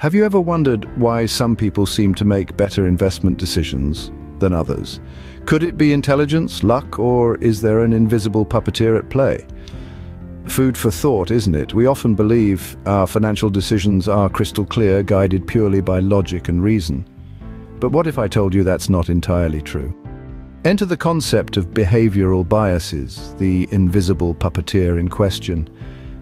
Have you ever wondered why some people seem to make better investment decisions than others? Could it be intelligence, luck, or is there an invisible puppeteer at play? Food for thought, isn't it? We often believe our financial decisions are crystal clear, guided purely by logic and reason. But what if I told you that's not entirely true? Enter the concept of behavioral biases, the invisible puppeteer in question.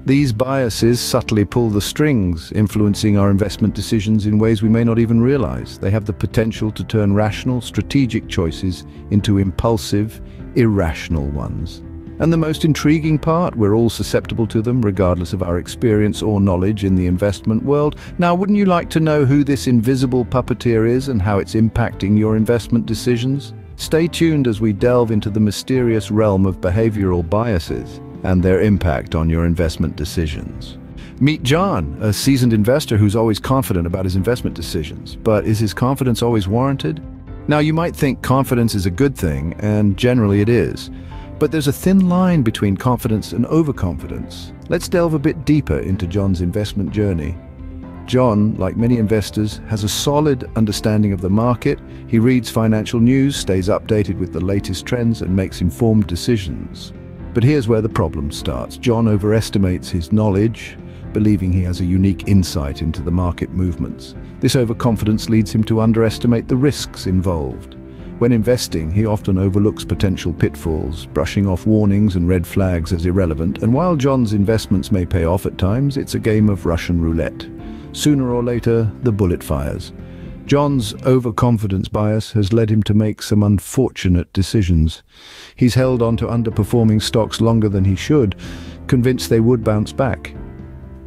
These biases subtly pull the strings, influencing our investment decisions in ways we may not even realize. They have the potential to turn rational, strategic choices into impulsive, irrational ones. And the most intriguing part, we're all susceptible to them, regardless of our experience or knowledge in the investment world. Now, wouldn't you like to know who this invisible puppeteer is and how it's impacting your investment decisions? Stay tuned as we delve into the mysterious realm of behavioral biases and their impact on your investment decisions. Meet John, a seasoned investor who's always confident about his investment decisions. But is his confidence always warranted? Now, you might think confidence is a good thing, and generally it is. But there's a thin line between confidence and overconfidence. Let's delve a bit deeper into John's investment journey. John, like many investors, has a solid understanding of the market. He reads financial news, stays updated with the latest trends, and makes informed decisions. But here's where the problem starts. John overestimates his knowledge, believing he has a unique insight into the market movements. This overconfidence leads him to underestimate the risks involved. When investing, he often overlooks potential pitfalls, brushing off warnings and red flags as irrelevant. And while John's investments may pay off at times, it's a game of Russian roulette. Sooner or later, the bullet fires. John's overconfidence bias has led him to make some unfortunate decisions. He's held on to underperforming stocks longer than he should, convinced they would bounce back.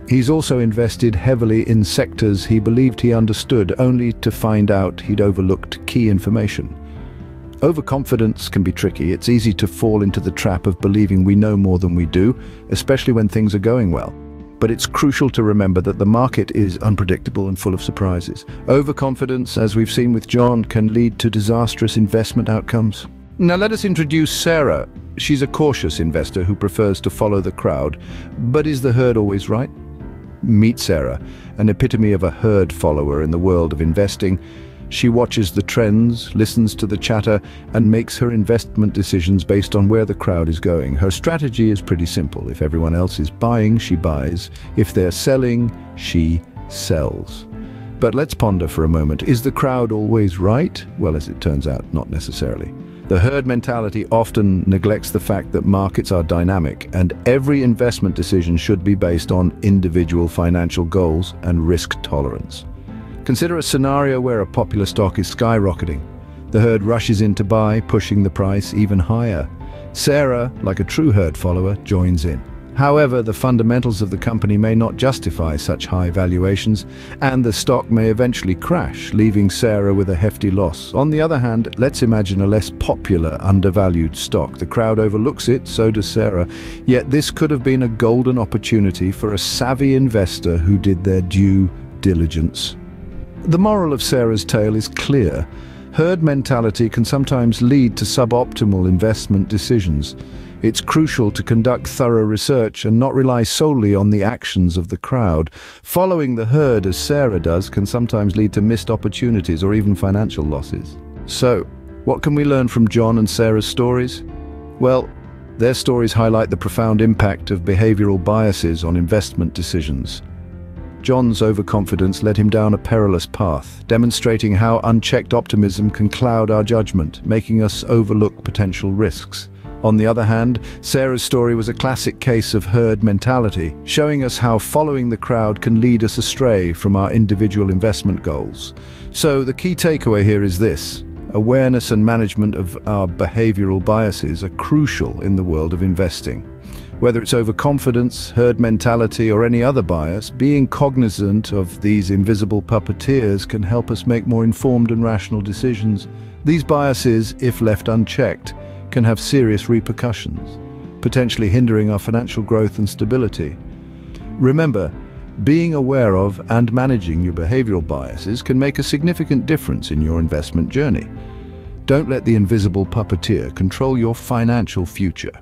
He's also invested heavily in sectors he believed he understood, only to find out he'd overlooked key information. Overconfidence can be tricky. It's easy to fall into the trap of believing we know more than we do, especially when things are going well. But it's crucial to remember that the market is unpredictable and full of surprises. Overconfidence, as we've seen with John, can lead to disastrous investment outcomes. Now let us introduce Sarah. She's a cautious investor who prefers to follow the crowd. But is the herd always right? Meet Sarah, an epitome of a herd follower in the world of investing. She watches the trends, listens to the chatter, and makes her investment decisions based on where the crowd is going. Her strategy is pretty simple. If everyone else is buying, she buys. If they're selling, she sells. But let's ponder for a moment. Is the crowd always right? Well, as it turns out, not necessarily. The herd mentality often neglects the fact that markets are dynamic, and every investment decision should be based on individual financial goals and risk tolerance. Consider a scenario where a popular stock is skyrocketing. The herd rushes in to buy, pushing the price even higher. Sarah, like a true herd follower, joins in. However, the fundamentals of the company may not justify such high valuations, and the stock may eventually crash, leaving Sarah with a hefty loss. On the other hand, let's imagine a less popular, undervalued stock. The crowd overlooks it, so does Sarah. Yet this could have been a golden opportunity for a savvy investor who did their due diligence. The moral of Sarah's tale is clear. Herd mentality can sometimes lead to suboptimal investment decisions. It's crucial to conduct thorough research and not rely solely on the actions of the crowd. Following the herd, as Sarah does, can sometimes lead to missed opportunities or even financial losses. So, what can we learn from John and Sarah's stories? Well, their stories highlight the profound impact of behavioral biases on investment decisions. John's overconfidence led him down a perilous path, demonstrating how unchecked optimism can cloud our judgment, making us overlook potential risks. On the other hand, Sarah's story was a classic case of herd mentality, showing us how following the crowd can lead us astray from our individual investment goals. So the key takeaway here is this: awareness and management of our behavioral biases are crucial in the world of investing. Whether it's overconfidence, herd mentality, or any other bias, being cognizant of these invisible puppeteers can help us make more informed and rational decisions. These biases, if left unchecked, can have serious repercussions, potentially hindering our financial growth and stability. Remember, being aware of and managing your behavioral biases can make a significant difference in your investment journey. Don't let the invisible puppeteer control your financial future.